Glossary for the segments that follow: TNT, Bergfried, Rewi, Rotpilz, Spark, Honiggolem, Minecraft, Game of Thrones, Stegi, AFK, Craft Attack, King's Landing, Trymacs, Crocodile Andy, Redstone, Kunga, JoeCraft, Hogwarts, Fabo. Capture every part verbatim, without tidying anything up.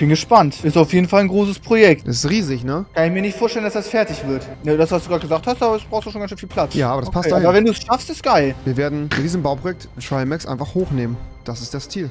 bin gespannt. Ist auf jeden Fall ein großes Projekt. Das ist riesig, ne? Kann ich mir nicht vorstellen, dass das fertig wird. Ja, das, was du gerade gesagt hast, aber es brauchst du schon ganz schön viel Platz. Ja, aber das okay, passt eigentlich. Aber wenn du es schaffst, ist geil. Wir werden in diesem Bauprojekt Trymacs einfach hochnehmen. Das ist das Ziel.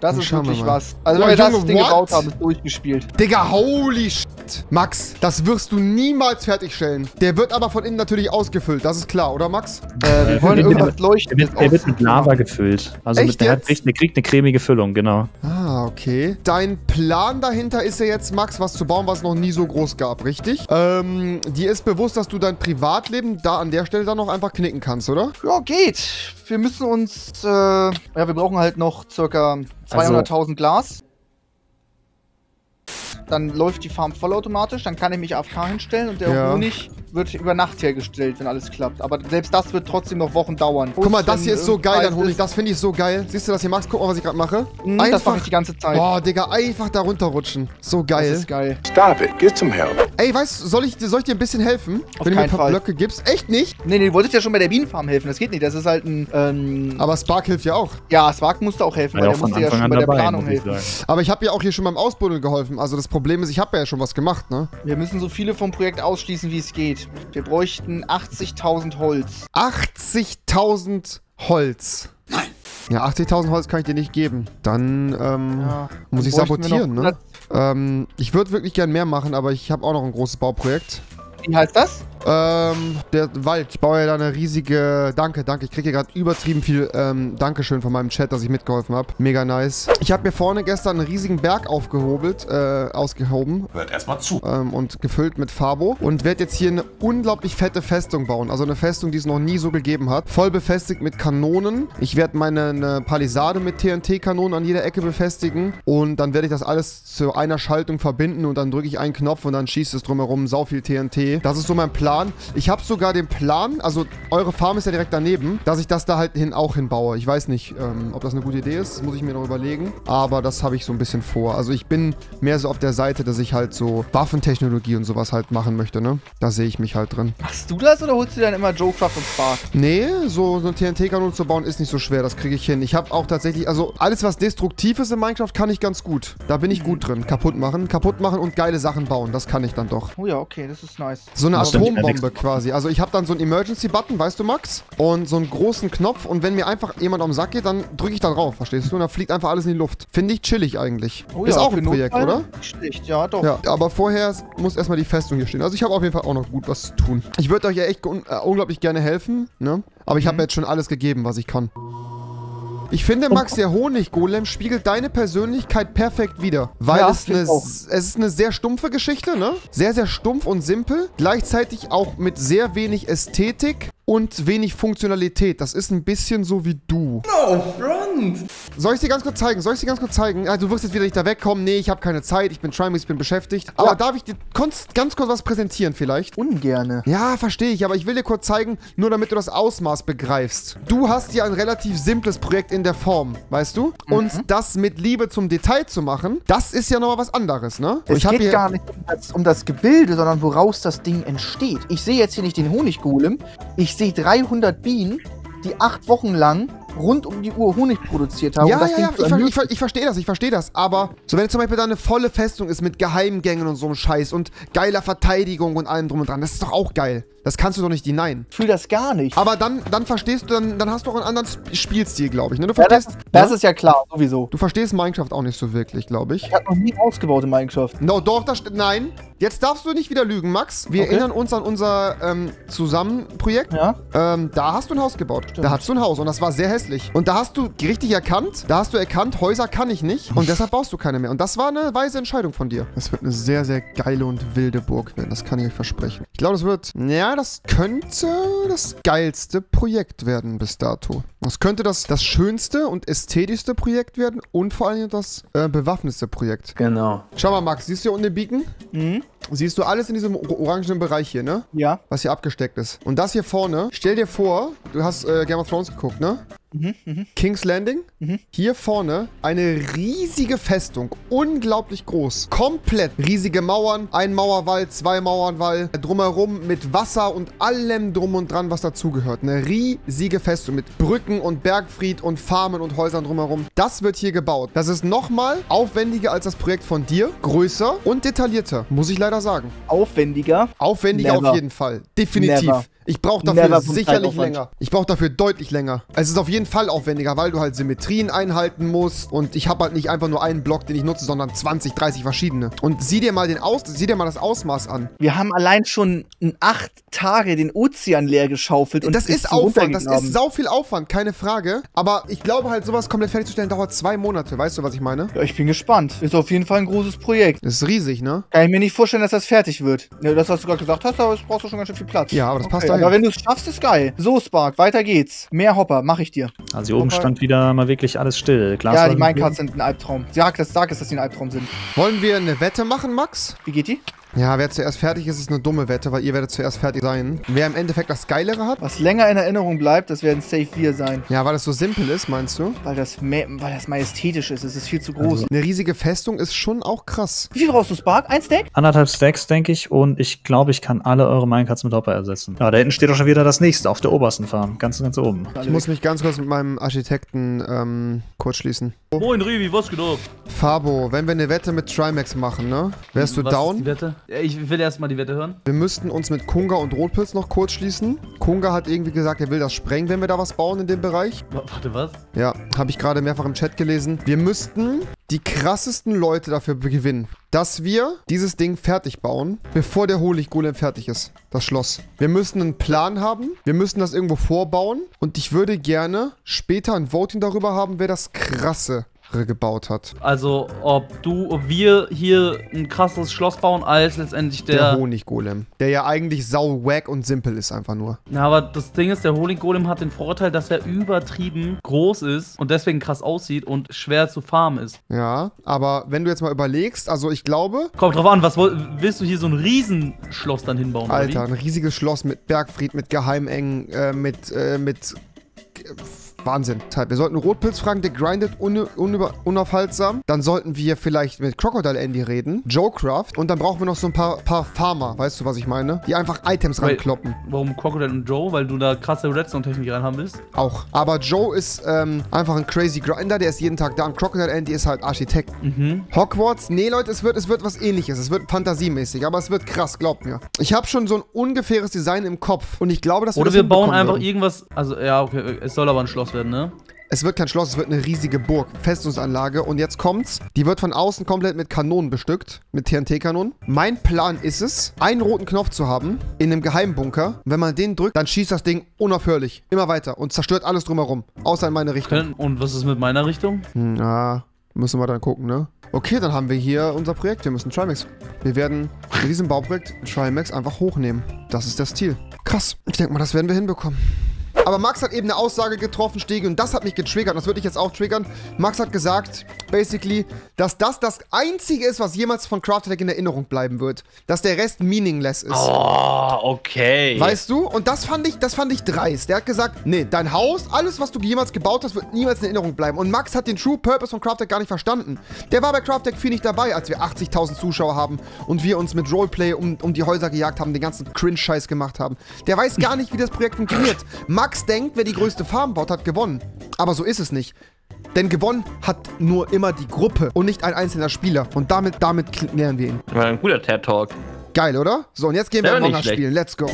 Das ist wirklich was. Also, wenn wir das Ding gebaut haben, ist durchgespielt. Digga, holy shit. Max, das wirst du niemals fertigstellen. Der wird aber von innen natürlich ausgefüllt. Das ist klar, oder, Max? Äh, wir wollen irgendwas leuchten. Der wird mit Lava gefüllt. Also, der kriegt eine cremige Füllung, genau. Ah, okay. Dein Plan dahinter ist ja jetzt, Max, was zu bauen, was es noch nie so groß gab, richtig? Ähm, dir ist bewusst, dass du dein Privatleben da an der Stelle dann noch einfach knicken kannst, oder? Ja, geht. Wir müssen uns, äh, ja, wir brauchen halt noch circa zweihunderttausend Glas. Dann läuft die Farm vollautomatisch, dann kann ich mich A F K hinstellen und der ja. Honig wird über Nacht hergestellt, wenn alles klappt. Aber selbst das wird trotzdem noch Wochen dauern. Guck mal, das hier ist so geil, dann Honig. Das finde ich so geil. Siehst du das hier, Max? Guck mal, was ich gerade mache. Mhm, einfach, das mache ich die ganze Zeit. Boah, Digga, einfach da runterrutschen. So geil. Das ist geil. Stop it. Get some help. Ey, weißt du, soll ich, soll ich dir ein bisschen helfen? Auf wenn keinen du mir ein paar Fall. Blöcke gibst? Echt nicht? Nee, nee, du wolltest ja schon bei der Bienenfarm helfen. Das geht nicht. Das ist halt ein... Ähm Aber Spark hilft ja auch. Ja, Spark musste auch helfen, ja, weil der musste ja schon bei der Planung helfen. Aber ich habe ja auch hier schon beim Ausbuddeln geholfen. Also das Problem ist, ich habe ja schon was gemacht, ne? Wir müssen so viele vom Projekt ausschließen, wie es geht. Wir bräuchten achtzigtausend Holz. achtzigtausend Holz? Nein. Ja, achtzigtausend Holz kann ich dir nicht geben. Dann, ähm, ja, muss ich sabotieren, ne? Ähm, ich würde wirklich gern mehr machen, aber ich habe auch noch ein großes Bauprojekt. Wie heißt das? Ähm, der Wald. Ich baue ja da eine riesige... Danke, danke. Ich kriege hier gerade übertrieben viel ähm, Dankeschön von meinem Chat, dass ich mitgeholfen habe. Mega nice. Ich habe mir vorne gestern einen riesigen Berg aufgehobelt, äh, ausgehoben. Hört erstmal zu. Ähm, und gefüllt mit Fabo. Und werde jetzt hier eine unglaublich fette Festung bauen. Also eine Festung, die es noch nie so gegeben hat. Voll befestigt mit Kanonen. Ich werde meine eine Palisade mit T N T-Kanonen an jeder Ecke befestigen. Und dann werde ich das alles zu einer Schaltung verbinden. Und dann drücke ich einen Knopf und dann schießt es drumherum sau viel T N T. Das ist so mein Plan. Ich habe sogar den Plan, also eure Farm ist ja direkt daneben, dass ich das da halt hin auch hinbaue. Ich weiß nicht, ähm, ob das eine gute Idee ist, das muss ich mir noch überlegen. Aber das habe ich so ein bisschen vor. Also ich bin mehr so auf der Seite, dass ich halt so Waffentechnologie und sowas halt machen möchte, ne? Da sehe ich mich halt drin. Machst du das oder holst du dann immer JoeCraft und Spark? Nee, so, so ein T N T-Kanon zu bauen ist nicht so schwer, das kriege ich hin. Ich habe auch tatsächlich, also alles was destruktiv ist in Minecraft kann ich ganz gut. Da bin ich gut drin. Kaputt machen, kaputt machen und geile Sachen bauen, das kann ich dann doch. Oh ja, okay, das ist nice. So eine Atombombe quasi. Also ich habe dann so einen Emergency-Button, weißt du, Max? Und so einen großen Knopf. Und wenn mir einfach jemand auf den Sack geht, dann drücke ich da drauf, verstehst du? Und dann fliegt einfach alles in die Luft. Finde ich chillig eigentlich. Oh ja, ist auch ein Projekt, oder? Schlicht, ja, doch. Ja, aber vorher muss erstmal die Festung hier stehen. Also ich habe auf jeden Fall auch noch gut was zu tun. Ich würde euch ja echt un äh, unglaublich gerne helfen, ne? Aber ich habe mhm. jetzt schon alles gegeben, was ich kann. Ich finde, Max, der Honiggolem spiegelt deine Persönlichkeit perfekt wider. Weil ja, es, eine, es ist eine sehr stumpfe Geschichte, ne? Sehr, sehr stumpf und simpel. Gleichzeitig auch mit sehr wenig Ästhetik und wenig Funktionalität. Das ist ein bisschen so wie du. No front! Soll ich dir ganz kurz zeigen? Soll ich dir ganz kurz zeigen? Ah, du wirst jetzt wieder nicht da wegkommen. Nee, ich habe keine Zeit. Ich bin Trymacs, ich bin beschäftigt. Aber ja. darf ich dir ganz kurz was präsentieren vielleicht? Ungerne. Ja, verstehe ich. Aber ich will dir kurz zeigen, nur damit du das Ausmaß begreifst. Du hast ja ein relativ simples Projekt in der Form, weißt du? Mhm. Und das mit Liebe zum Detail zu machen, das ist ja nochmal was anderes, ne? Es ich geht gar nicht um das, um das Gebilde, sondern woraus das Ding entsteht. Ich sehe jetzt hier nicht den Honiggolem. Ich Ich sehe dreihundert Bienen, die acht Wochen lang rund um die Uhr Honig produziert haben. Ja, um das ja, Ding ja. Zu ich, ver ich, ver ich verstehe das, ich verstehe das. Aber so wenn jetzt zum Beispiel da eine volle Festung ist mit Geheimgängen und so einem Scheiß und geiler Verteidigung und allem drum und dran, das ist doch auch geil. Das kannst du doch nicht denyen. Ich fühle das gar nicht. Aber dann, dann verstehst du, dann, dann hast du auch einen anderen Spielstil, glaube ich. Ne? Du ja, verstehst, das, ne? das ist ja klar, sowieso. Du verstehst Minecraft auch nicht so wirklich, glaube ich. Ich habe noch nie ausgebaut in Minecraft. No, doch, das steht. Nein. Jetzt darfst du nicht wieder lügen, Max. Wir okay. erinnern uns an unser ähm, Zusammenprojekt. Ja. Ähm, da hast du ein Haus gebaut. Stimmt. Da hast du ein Haus und das war sehr hässlich. Und da hast du richtig erkannt, da hast du erkannt, Häuser kann ich nicht. Und deshalb baust du keine mehr. Und das war eine weise Entscheidung von dir. Das wird eine sehr, sehr geile und wilde Burg werden. Das kann ich euch versprechen. Ich glaube, das wird... Ja, das könnte das geilste Projekt werden bis dato. Das könnte das, das schönste und ästhetischste Projekt werden und vor allem das äh, bewaffnetste Projekt. Genau. Schau mal, Max, siehst du hier unten den Beacon? Mhm. Siehst du alles in diesem orangenen Bereich hier, ne? Ja. Was hier abgesteckt ist. Und das hier vorne, stell dir vor, du hast äh, Game of Thrones geguckt, ne? Mhm, mh. King's Landing. Mhm. Hier vorne eine riesige Festung. Unglaublich groß. Komplett riesige Mauern. Ein Mauerwall, zwei Mauernwall. Drumherum mit Wasser und allem drum und dran, was dazugehört. Eine riesige Festung mit Brücken und Bergfried und Farmen und Häusern drumherum. Das wird hier gebaut. Das ist nochmal aufwendiger als das Projekt von dir. Größer und detaillierter, muss ich leider sagen. Aufwendiger? Aufwendiger Never. Auf jeden Fall. Definitiv. Never. Ich brauche dafür sicherlich länger. Ich brauche dafür deutlich länger. Es ist auf jeden Fall aufwendiger, weil du halt Symmetrien einhalten musst. Und ich habe halt nicht einfach nur einen Block, den ich nutze, sondern zwanzig, dreißig verschiedene. Und sieh dir mal den Aus, sieh dir mal das Ausmaß an. Wir haben allein schon in acht Tage den Ozean leer geschaufelt. Und das ist Aufwand, das ist sau viel Aufwand, keine Frage. Aber ich glaube halt, sowas komplett fertigzustellen dauert zwei Monate. Weißt du, was ich meine? Ja, ich bin gespannt. Ist auf jeden Fall ein großes Projekt. Das ist riesig, ne? Kann ich mir nicht vorstellen, dass das fertig wird. Ja, das, was du gerade gesagt hast, aber das brauchst du schon ganz schön viel Platz. Ja, aber das passt da. Aber wenn du es schaffst, ist geil. So, Spark, weiter geht's. Mehr Hopper, mach ich dir. Also hier oben stand wieder mal wirklich alles still. Glas ja, die Minecarts sind ein Albtraum. Sag, das sag es, dass die ein Albtraum sind. Wollen wir eine Wette machen, Max? Wie geht die? Ja, wer zuerst fertig ist, ist eine dumme Wette, weil ihr werdet zuerst fertig sein. Wer im Endeffekt das Geilere hat? Was länger in Erinnerung bleibt, das werden safe wir sein. Ja, weil das so simpel ist, meinst du? Weil das, weil das majestätisch ist, es ist viel zu groß. Also. Eine riesige Festung ist schon auch krass. Wie viel brauchst du, Spark? Ein Stack? Anderthalb Stacks, denke ich. Und ich glaube, ich kann alle eure Minecarts mit Hopper ersetzen. Ja, da hinten steht doch schon wieder das nächste, auf der obersten Farm. Ganz, ganz oben. Ich muss mich ganz kurz mit meinem Architekten ähm, kurz schließen. Moin, Rewi, was geht ab? Fabo, wenn wir eine Wette mit Trymacs machen, ne? Wärst du was down? Ist die Wette? Ich will erstmal die Wette hören. Wir müssten uns mit Kunga und Rotpilz noch kurz schließen. Kunga hat irgendwie gesagt, er will das sprengen, wenn wir da was bauen in dem Bereich. Warte, was? Ja, habe ich gerade mehrfach im Chat gelesen. Wir müssten die krassesten Leute dafür gewinnen, dass wir dieses Ding fertig bauen, bevor der Honiggolem fertig ist, das Schloss. Wir müssen einen Plan haben, wir müssen das irgendwo vorbauen und ich würde gerne später ein Voting darüber haben, wer das krasse gebaut hat. Also, ob du, ob wir hier ein krasses Schloss bauen, als letztendlich der... Der Honiggolem. Der ja eigentlich sau wack und simpel ist einfach nur. Ja, aber das Ding ist, der Honiggolem hat den Vorteil, dass er übertrieben groß ist und deswegen krass aussieht und schwer zu farmen ist. Ja, aber wenn du jetzt mal überlegst, also ich glaube... Kommt drauf an, was willst du hier so ein Riesenschloss dann hinbauen? Alter, ein riesiges Schloss mit Bergfried, mit Geheimengen, äh, mit, äh, mit... Wahnsinn. Wir sollten Rotpilz fragen, der grindet unaufhaltsam. Dann sollten wir vielleicht mit Crocodile Andy reden, JoeCraft. Und dann brauchen wir noch so ein paar, paar Farmer, weißt du, was ich meine? Die einfach Items Wait, rankloppen. Warum Crocodile und Joe? Weil du da krasse Redstone-Technik reinhaben willst? Auch. Aber Joe ist ähm, einfach ein crazy Grinder, der ist jeden Tag da. Und Crocodile Andy ist halt Architekt. Mhm. Hogwarts? Nee, Leute, es wird, es wird was Ähnliches. Es wird fantasiemäßig, aber es wird krass, glaubt mir. Ich habe schon so ein ungefähres Design im Kopf. Und ich glaube, dass wir Oder das wir bauen einfach würden. irgendwas... Also, ja, okay, es soll aber ein Schloss werden, ne? Es wird kein Schloss, es wird eine riesige Burg, Festungsanlage. Und jetzt kommt's. Die wird von außen komplett mit Kanonen bestückt, mit T N T-Kanonen. Mein Plan ist es, einen roten Knopf zu haben in einem Geheimbunker. Wenn man den drückt, dann schießt das Ding unaufhörlich. Immer weiter und zerstört alles drumherum. Außer in meine Richtung. Und was ist mit meiner Richtung? Na, müssen wir dann gucken, ne? Okay, dann haben wir hier unser Projekt. Wir müssen Trymacs. Wir werden mit diesem Bauprojekt Trymacs einfach hochnehmen. Das ist der Stil. Krass. Ich denke mal, das werden wir hinbekommen. Aber Max hat eben eine Aussage getroffen, Stegi, und das hat mich getriggert. Das würde ich jetzt auch triggern. Max hat gesagt, basically, dass das das Einzige ist, was jemals von Craft Attack in Erinnerung bleiben wird. Dass der Rest meaningless ist. Oh, okay. Weißt du? Und das fand ich, das fand ich dreist. Der hat gesagt, nee, dein Haus, alles, was du jemals gebaut hast, wird niemals in Erinnerung bleiben. Und Max hat den True Purpose von Craft Attack gar nicht verstanden. Der war bei Craft Attack viel nicht dabei, als wir achtzigtausend Zuschauer haben und wir uns mit Roleplay um, um die Häuser gejagt haben, den ganzen Cringe-Scheiß gemacht haben. Der weiß gar nicht, wie das Projekt funktioniert. Max denkt, wer die größte Farm baut, hat gewonnen. Aber so ist es nicht. Denn gewonnen hat nur immer die Gruppe und nicht ein einzelner Spieler. Und damit, damit nähern wir ihn. War ein guter TED-Talk. Geil, oder? So, und jetzt gehen wir Hunger spielen. Let's go.